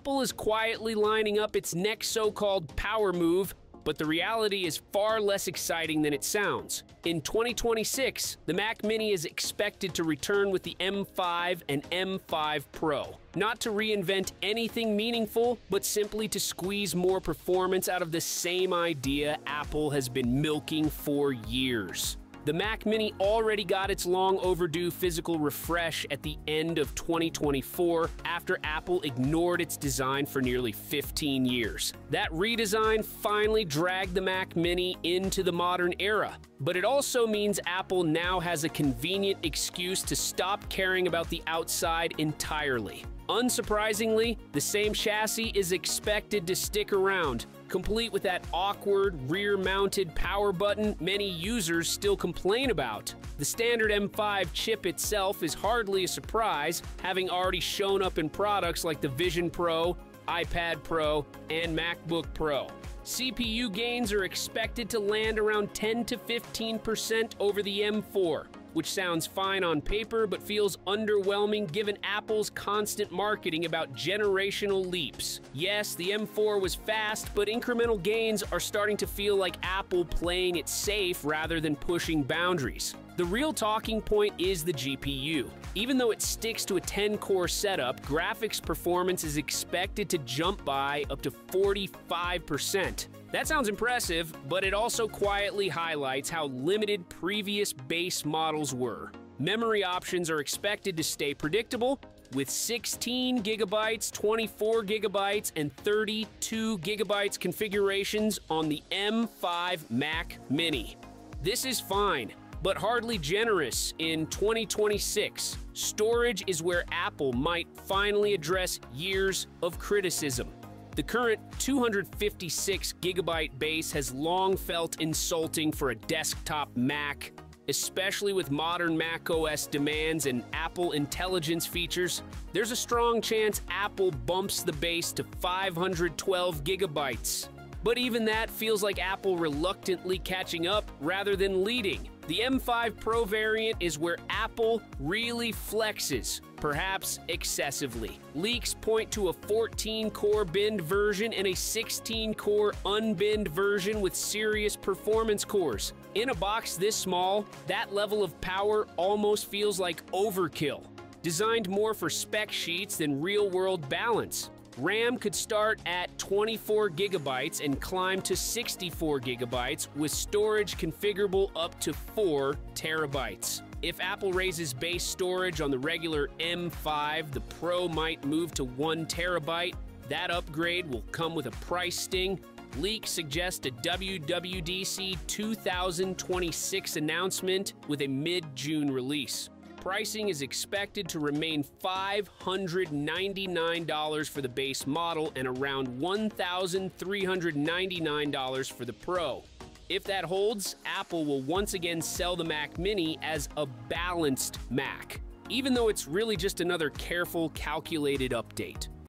Apple is quietly lining up its next so-called power move, but the reality is far less exciting than it sounds. In 2026, the Mac Mini is expected to return with the M5 and M5 Pro, not to reinvent anything meaningful, but simply to squeeze more performance out of the same idea Apple has been milking for years. The Mac Mini already got its long overdue physical refresh at the end of 2024 after Apple ignored its design for nearly 15 years. That redesign finally dragged the Mac Mini into the modern era, but it also means Apple now has a convenient excuse to stop caring about the outside entirely. Unsurprisingly, the same chassis is expected to stick around, complete with that awkward rear-mounted power button many users still complain about. The standard M5 chip itself is hardly a surprise, having already shown up in products like the Vision Pro, iPad Pro, and MacBook Pro. CPU gains are expected to land around 10 to 15% over the M4, which sounds fine on paper but feels underwhelming given Apple's constant marketing about generational leaps. Yes, the M4 was fast, but incremental gains are starting to feel like Apple playing it safe rather than pushing boundaries. The real talking point is the GPU. Even though it sticks to a 10-core setup, graphics performance is expected to jump by up to 45%. That sounds impressive, but it also quietly highlights how limited previous base models were. Memory options are expected to stay predictable, with 16 gigabytes, 24 gigabytes, and 32 gigabytes configurations on the M5 Mac Mini. This is fine, but hardly generous in 2026. Storage is where Apple might finally address years of criticism. The current 256-gigabyte base has long felt insulting for a desktop Mac, especially with modern macOS demands and Apple Intelligence features. There's a strong chance Apple bumps the base to 512 gigabytes. But even that feels like Apple reluctantly catching up rather than leading. The M5 Pro variant is where Apple really flexes, perhaps excessively. Leaks point to a 14-core binned version and a 16-core unbinned version with serious performance cores. In a box this small, that level of power almost feels like overkill, designed more for spec sheets than real-world balance. RAM could start at 24 gigabytes and climb to 64 gigabytes, with storage configurable up to 4 terabytes. If Apple raises base storage on the regular M5, the Pro might move to 1 terabyte. That upgrade will come with a price sting. Leaks suggest a WWDC 2026 announcement with a mid-June release. Pricing is expected to remain $599 for the base model and around $1,399 for the Pro. If that holds, Apple will once again sell the Mac Mini as a balanced Mac, even though it's really just another careful, calculated update.